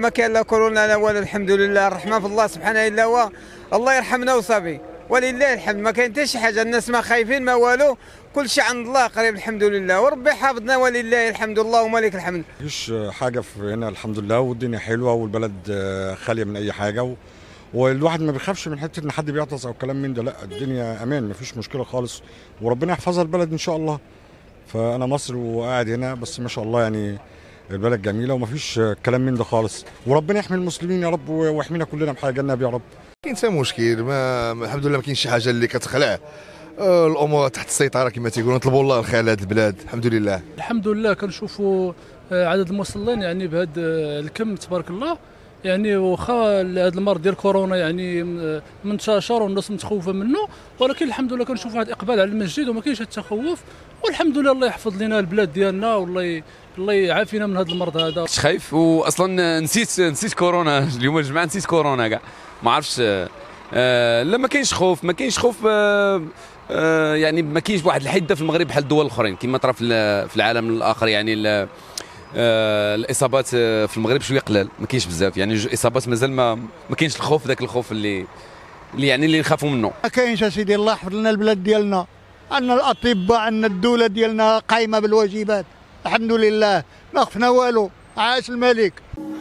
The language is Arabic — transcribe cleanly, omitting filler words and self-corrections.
ما كان لا كورونا لا والو، الحمد لله الرحمن في الله سبحانه الا هو، الله يرحمنا وصافي ولله الحمد. ما كاين حتى شي حاجه، الناس ما خايفين ما والو، كل شيء عند الله قريب الحمد لله، وربي حافظنا ولله الحمد الله وملك الحمد. مش حاجه في هنا الحمد لله، والدنيا حلوه والبلد خاليه من اي حاجه والواحد ما بيخافش من حته ان حد بيعطس او كلام من ده، لا الدنيا امان ما فيش مشكله خالص، وربنا يحفظها البلد ان شاء الله. فانا مصري وقاعد هنا، بس ما شاء الله يعني البلد جميله ومفيش كلام من ده خالص، وربنا يحمي المسلمين يا رب ويحمينا كلنا بحاجه جنب يا رب. كاين حتى مشكل، الحمد لله ما كاينش شي حاجه اللي كتخلع، الامور تحت السيطره كما تيقولوا، نطلبوا الله الخير لهذه البلاد الحمد لله. الحمد لله كنشوفوا عدد المصلين يعني بهذا الكم تبارك الله، يعني واخا هذا المرض ديال كورونا يعني منتشر والناس متخوفه منه، ولكن الحمد لله كنشوف واحد الاقبال على المسجد وما كاينش التخوف، والحمد لله الله يحفظ لنا البلاد ديالنا والله يعافينا من هذا المرض هذا. كنت خايف واصلا نسيت كورونا اليوم الجمعه، نسيت كورونا كاع ما عرفتش. لا ما كاينش خوف، ما كاينش خوف، يعني ما كاينش واحد الحده في المغرب بحال الدول الاخرين كما طرا في العالم الاخر، يعني الاصابات في المغرب شويه قلال، ما كاينش بزاف يعني الاصابات مازال ما كاينش الخوف، ذاك الخوف اللي يعني اللي نخافوا منه ما كاينش. اسيدي الله يحفظ لنا البلاد ديالنا، عندنا الاطباء، عندنا الدوله ديالنا قايمه بالواجبات الحمد لله، ما خفنا والو، عاش الملك.